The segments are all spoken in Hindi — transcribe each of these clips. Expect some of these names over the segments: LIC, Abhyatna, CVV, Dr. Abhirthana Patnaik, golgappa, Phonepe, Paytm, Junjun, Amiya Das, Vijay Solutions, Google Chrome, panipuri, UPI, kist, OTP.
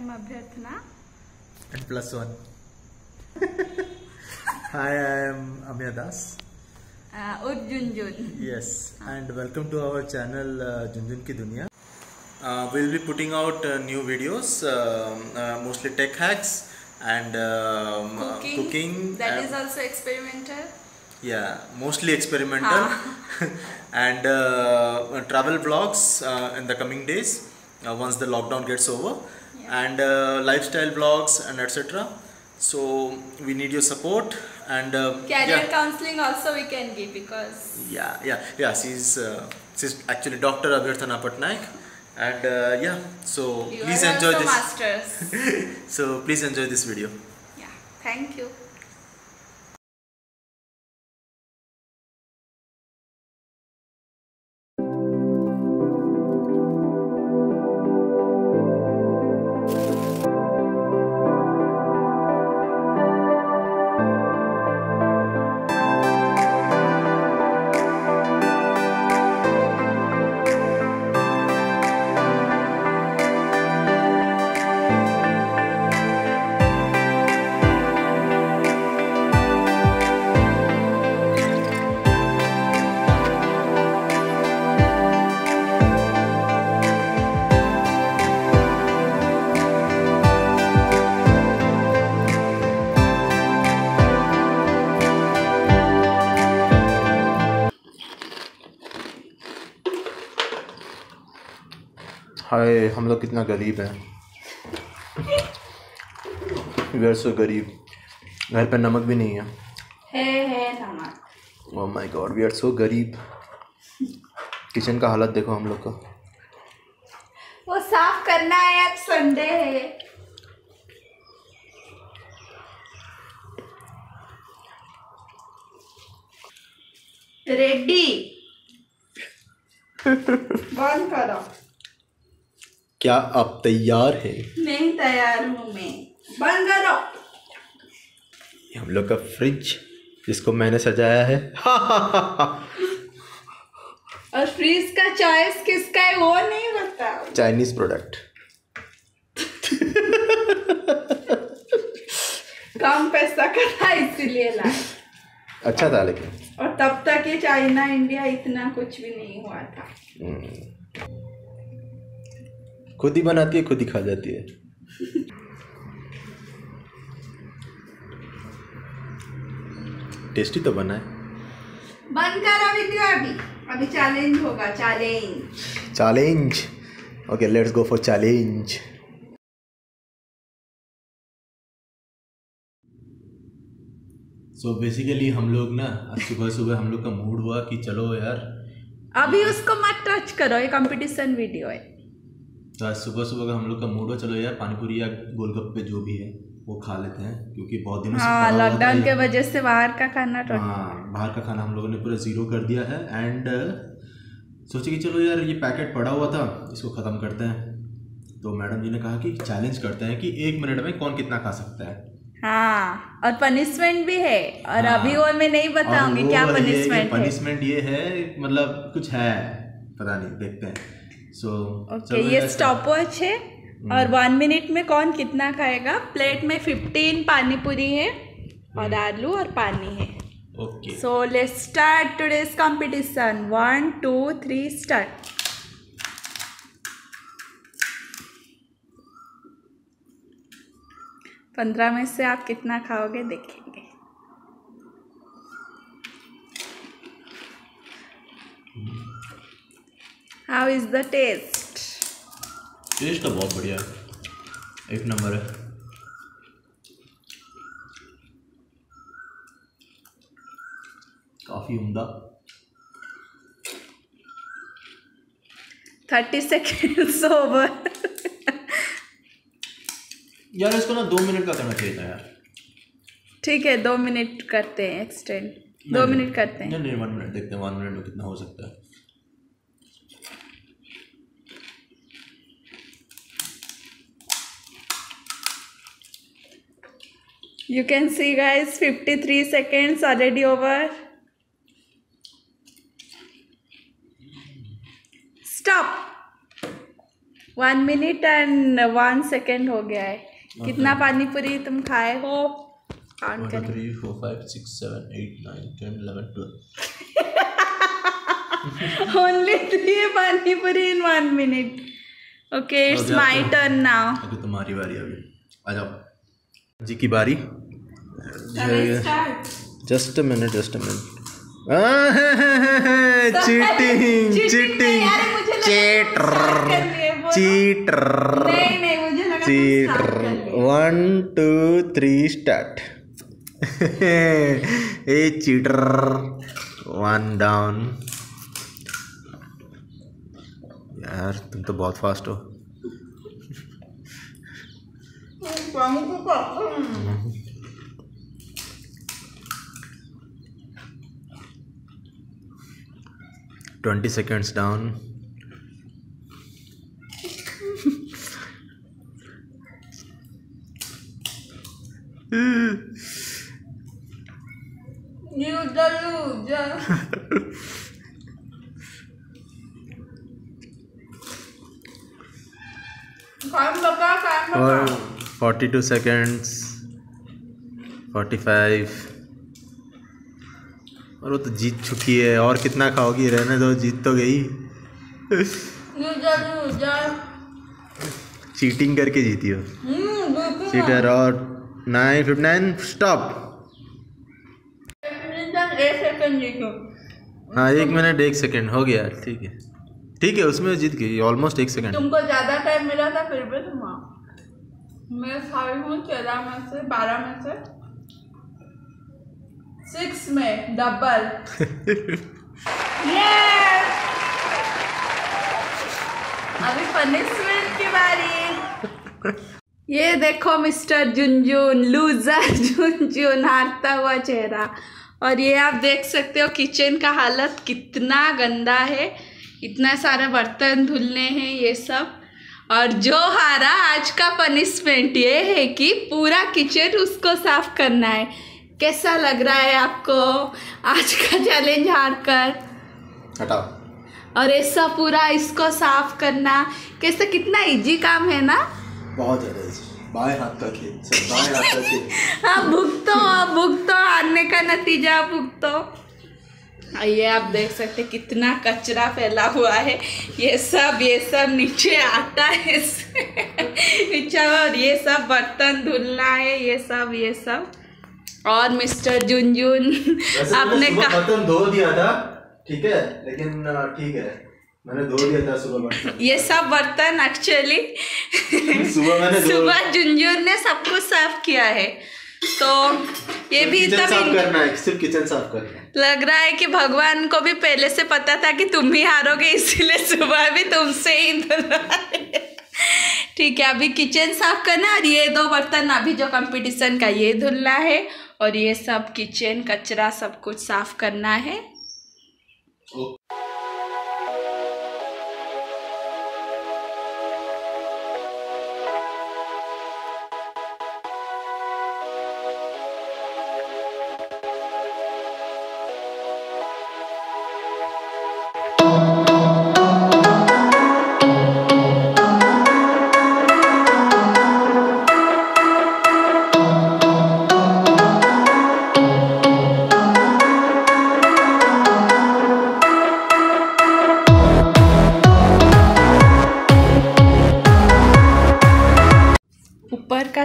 am Abhyatna. And +1. Hi, I am Amiya Das. And Junjun. Yes, and welcome to our channel Junjun ki Dunia. We'll be putting out new videos, mostly tech hacks and cooking. That is also experimental. Yeah, mostly experimental. And travel vlogs in the coming days once the lockdown gets over. Yeah. And lifestyle vlogs and etc. So we need your support and career counseling also we can give because she's actually Dr. Abhirthana Patnaik. And so you please enjoy this. Masters. So please enjoy this video. Yeah, thank you. हाय, हम लोग कितना गरीब हैं। वी आर सो गरीब। घर पे नमक भी नहीं है। है नमक। Oh my God, we are so गरीब। किचन का हालत देखो हम लोग का। वो साफ करना है, आज संडे है। रेडी। बंद करो। क्या आप तैयार हैं? नहीं तैयार हूँ मैं। बंद करो। ये हम लोग का फ्रिज जिसको मैंने सजाया है। और फ्रिज का चॉइस किसका है वो नहीं पता। Chinese product. कम पैसा का था इसीलिए लाए। अच्छा था लेकिन। और तब तक ये चाइना इंडिया इतना कुछ भी नहीं हुआ था। खुद ही बनाती है, खुद ही खा जाती है। टेस्टी तो बना है। बंद करो वीडियो अभी। अभी चैलेंज होगा, challenge. Challenge. Okay, let's go for challenge. So basically हम लोग ना आज सुबह सुबह हम लोग का मूड हुआ कि चलो यार। अभी उसको मत टच करो, ये कंपटीशन वीडियो है। तो सुबह सुबह का हम लोग का मूड है, चलो यार पानीपुरी या गोलगप्पे जो भी है वो खा लेते हैं क्योंकि बहुत दिनों से लॉकडाउन के वजह से बाहर का खाना बाहर का खाना हम लोगों ने पूरा ज़ीरो कर दिया है। एंड सोचे कि चलो यार ये पैकेट पड़ा हुआ था, इसको ख़त्म करते हैं। तो मैडम जी ने कहा कि चैलेंज करते हैं कि 1 मिनट में कौन कितना खा सकता है। हाँ, और पनिशमेंट भी है। और अभी वो मैं नहीं बताऊँगी क्या पनिशमेंट। पनिशमेंट ये है, मतलब कुछ है, पता नहीं, देखते हैं। ये स्टॉप वॉच है और 1 मिनट में कौन कितना खाएगा। प्लेट में 15 पानीपुरी है और आलू और पानी है। Okay, so let's start today's competition. 1 2 3 start. पंद्रह में से आप कितना खाओगे देखेंगे। How is the taste? Taste तो बहुत बढ़िया, एक नंबर है। काफी उम्दा। 30 seconds over। यार इसको ना 2 मिनट का करना चाहिए था यार। ठीक है, 2 मिनट करते हैं एक्सटेंड। 2 मिनट करते हैं। नहीं, 1 मिनट देखते हैं। 1 मिनट में कितना हो सकता है। You can see guys, 53 seconds already over. Stop. 1 minute and 1 second हो गया है। कितना पानीपुरी तुम खाए हो? 1 2 3 4 5 6 7 8 9 10 11 12 ओनली 3 पानीपुरी in 1 minute. Okay it's my turn now. अभी तुम्हारी बारी, अभी आ जाओ जी की बारी। Just a minute cheating cheating cheater 1 2 3 start. ए चीटर 1 डाउन। यार तुम तो बहुत फास्ट हो। Down. 20 seconds down. 42 seconds, 45। और वो तो जीत चुकी है, और कितना खाओगी? रहने दो, जीत तो गई। चीटिंग करके जीती हो चीटर। और 9:59 स्टॉप। 1 मिनट 1 सेकंड हो गया। ठीक है ठीक है, उसमें जीत गई ऑलमोस्ट 1 सेकंड। तुमको ज़्यादा टाइम मिला था फिर भी तुम। मैं सारी हूँ 14 में से 12 में से 6 में डबल। अभी पनिशमेंट की बारी। ये देखो मिस्टर जुनजुन, लूजर जुनजुन, हारता हुआ चेहरा। और ये आप देख सकते हो किचन का हालत कितना गंदा है, इतना सारा बर्तन धुलने हैं ये सब। और जो हारा आज का पनिशमेंट ये है कि पूरा किचन उसको साफ करना है। कैसा लग रहा है आपको आज का चैलेंज हार कर? हटाओ और ऐसा पूरा इसको साफ करना। कैसा, कितना इजी काम है ना? बहुत ज़्यादा इजी। बाएं हाथ का खेल, बाएं हाथ का खेल। हाँ भुगतो भुगतो, हारने का नतीजा भुगतो। ये आप देख सकते कितना कचरा फैला हुआ है, ये सब नीचे आता है नीचे। और ये सब बर्तन धुलना है ये सब। और मिस्टर जुनजुन आपने बर्तन धो दिया था, ठीक है, लेकिन ठीक है मैंने धो दिया था सुबह। ये सब बर्तन एक्चुअली सुबह जुनजुन ने सब कुछ साफ किया है। तो ये भी इतना करना है, सिर्फ किचन साफ करना है। लग रहा है कि भगवान को भी पहले से पता था कि तुम ही हारोगे, इसीलिए सुबह भी तुमसे ही धुलवा। ठीक है, अभी किचन साफ करना। और ये 2 बर्तन अभी जो कंपटीशन का ये धुलना है, और ये सब किचन कचरा सब कुछ साफ करना है।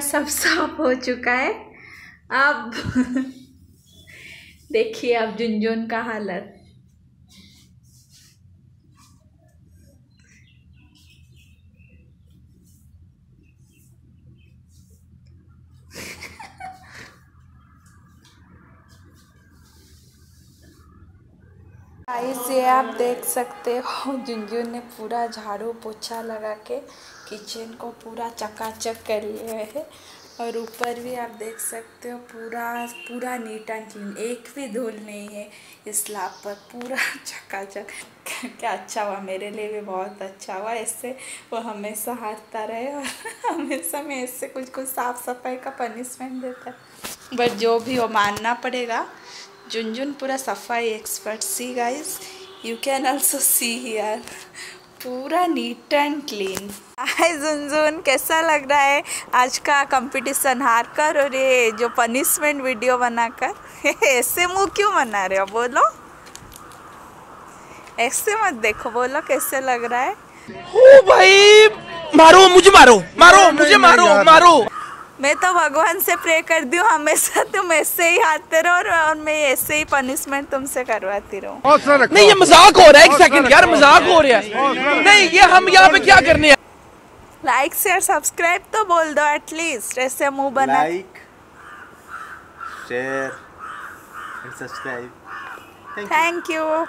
सब साफ हो चुका है। अब देखिए अब जुनजुन का हालत। इसे आप देख सकते हो जुनजुन ने पूरा झाड़ू पोछा लगा के किचन को पूरा चकाचक कर लिया है। और ऊपर भी आप देख सकते हो पूरा नीट एंड क्लीन, एक भी धूल नहीं है इस स्लैब पर, पूरा चकाचक। क्या अच्छा हुआ, मेरे लिए भी बहुत अच्छा हुआ। इससे वो हमेशा हारता रहे और हमेशा मैं इससे कुछ साफ सफाई का पनिशमेंट देता। बट जो भी वो मानना पड़ेगा, जुनजुन पूरा सफाई expert. See guys, you can also see here पूरा neat and clean. Hi Junjun, कैसा लग रहा है आज का कंपटीशन हार कर और ये जो पनिशमेंट वीडियो बनाकर? ऐसे मुंह क्यों बना रहे हो? बोलो, ऐसे मत देखो, बोलो कैसे लग रहा है। ओ भाई, मारो मुझे, मारो मारो मुझे, मारो मारो। मैं तो भगवान से प्रे करती हूँ हमेशा तुम ऐसे ही आते रहो और मैं ऐसे ही पनिशमेंट तुमसे करवाती रहूँ। नहीं, ये मजाक हो रहा है। एक सेकंड यार, मजाक हो रहा है। नहीं, ये हम यहाँ पे क्या करने हैं? लाइक शेयर सब्सक्राइब तो बोल दो एटलीस्ट, ऐसे मुंह बना। Like share subscribe, thank you.